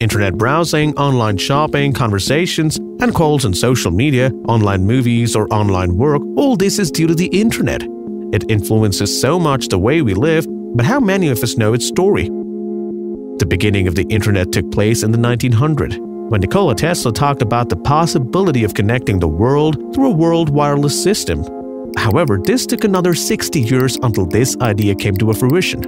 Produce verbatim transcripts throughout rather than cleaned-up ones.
internet browsing, online shopping, conversations, and calls on social media, online movies, or online work, all this is due to the internet. It influences so much the way we live, but how many of us know its story? The beginning of the internet took place in the nineteen hundreds, when Nikola Tesla talked about the possibility of connecting the world through a world wireless system. However, this took another sixty years until this idea came to a fruition.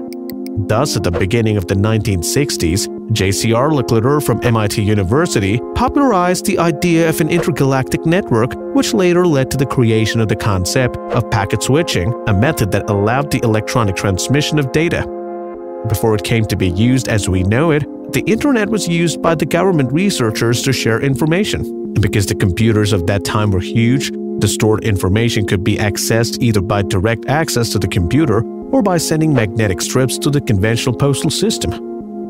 Thus, at the beginning of the nineteen sixties, J C R Licklider from M I T University popularized the idea of an intergalactic network, which later led to the creation of the concept of packet switching, a method that allowed the electronic transmission of data. Before it came to be used as we know it, the internet was used by the government researchers to share information. And because the computers of that time were huge, the stored information could be accessed either by direct access to the computer or by sending magnetic strips to the conventional postal system.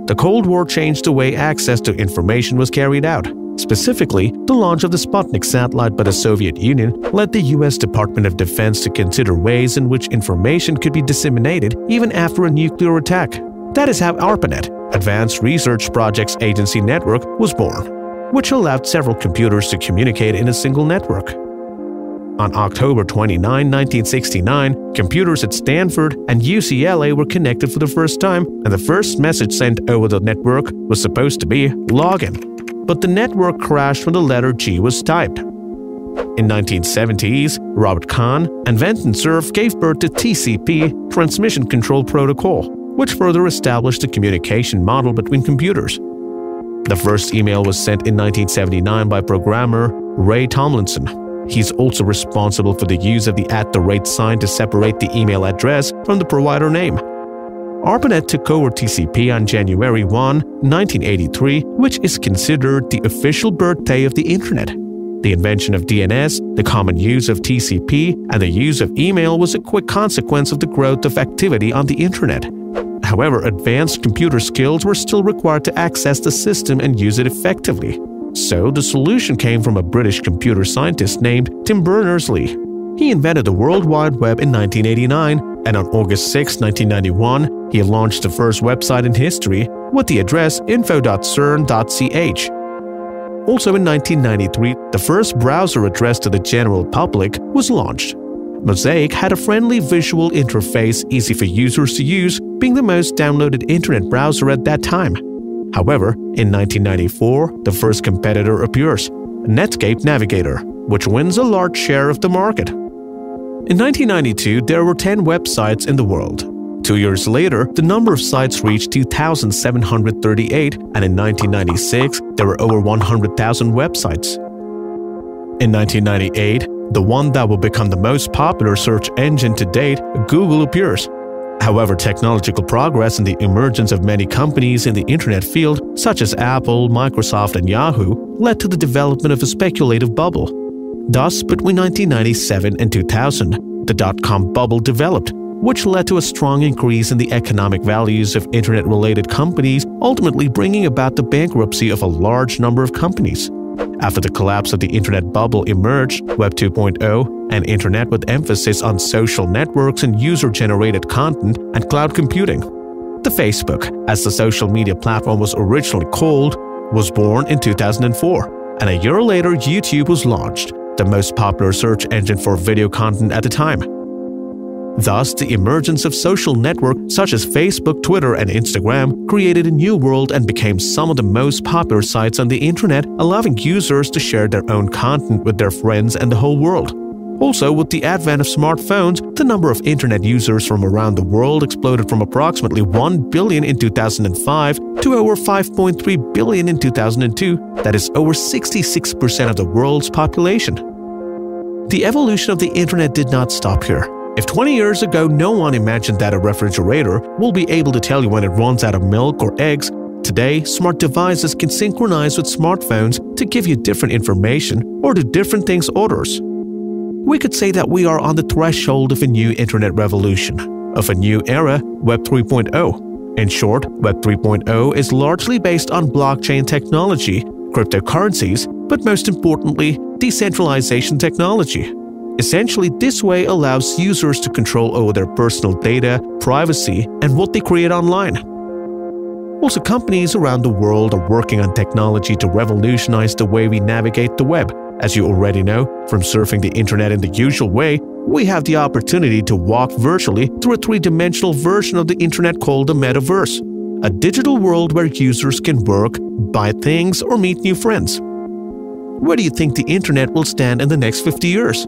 The Cold War changed the way access to information was carried out. Specifically, the launch of the Sputnik satellite by the Soviet Union led the U S Department of Defense to consider ways in which information could be disseminated even after a nuclear attack. That is how ARPANET, Advanced Research Projects Agency Network, was born, which allowed several computers to communicate in a single network. On October twenty-ninth, nineteen sixty-nine, computers at Stanford and U C L A were connected for the first time, and the first message sent over the network was supposed to be "login," but the network crashed when the letter G was typed. In nineteen seventies, Robert Kahn and Vint Cerf gave birth to T C P, Transmission Control Protocol, which further established the communication model between computers. The first email was sent in nineteen seventy-nine by programmer Ray Tomlinson. He's also responsible for the use of the at the rate sign to separate the email address from the provider name. ARPANET took over T C P on January first, nineteen eighty-three, which is considered the official birthday of the internet. The invention of D N S, the common use of T C P, and the use of email was a quick consequence of the growth of activity on the internet. However, advanced computer skills were still required to access the system and use it effectively. So, the solution came from a British computer scientist named Tim Berners-Lee. He invented the World Wide Web in nineteen eighty-nine, and on August sixth, nineteen ninety-one, he launched the first website in history with the address info dot cern dot c h. Also in nineteen ninety-three, the first browser addressed to the general public was launched. Mosaic had a friendly visual interface easy for users to use, being the most downloaded internet browser at that time. However, in nineteen ninety-four, the first competitor appears, Netscape Navigator, which wins a large share of the market. In nineteen ninety-two, there were ten websites in the world. Two years later, the number of sites reached two thousand seven hundred thirty-eight, and in nineteen ninety-six, there were over one hundred thousand websites. In nineteen ninety-eight, the one that will become the most popular search engine to date, Google, appears. However, technological progress and the emergence of many companies in the internet field, such as Apple, Microsoft, and Yahoo, led to the development of a speculative bubble. Thus, between nineteen ninety-seven and two thousand, the dot-com bubble developed, which led to a strong increase in the economic values of internet-related companies, ultimately bringing about the bankruptcy of a large number of companies. After the collapse of the internet bubble emerged, Web two point oh, an internet with emphasis on social networks and user-generated content and cloud computing. The Facebook, as the social media platform was originally called, was born in two thousand four, and a year later YouTube was launched, the most popular search engine for video content at the time. Thus, the emergence of social networks such as Facebook, Twitter, and Instagram created a new world and became some of the most popular sites on the internet, allowing users to share their own content with their friends and the whole world. Also, with the advent of smartphones, the number of internet users from around the world exploded from approximately one billion in two thousand five to over five point three billion in two thousand two, that is over sixty-six percent of the world's population. The evolution of the internet did not stop here. If twenty years ago no one imagined that a refrigerator will be able to tell you when it runs out of milk or eggs, today smart devices can synchronize with smartphones to give you different information or do different things orders. We could say that we are on the threshold of a new internet revolution, of a new era, Web three point oh. In short, Web three point oh is largely based on blockchain technology, cryptocurrencies, but most importantly, decentralization technology. Essentially, this way allows users to control over their personal data, privacy, and what they create online. Also, companies around the world are working on technology to revolutionize the way we navigate the web. As you already know, from surfing the internet in the usual way, we have the opportunity to walk virtually through a three-dimensional version of the internet called the metaverse, a digital world where users can work, buy things, or meet new friends. Where do you think the internet will stand in the next fifty years?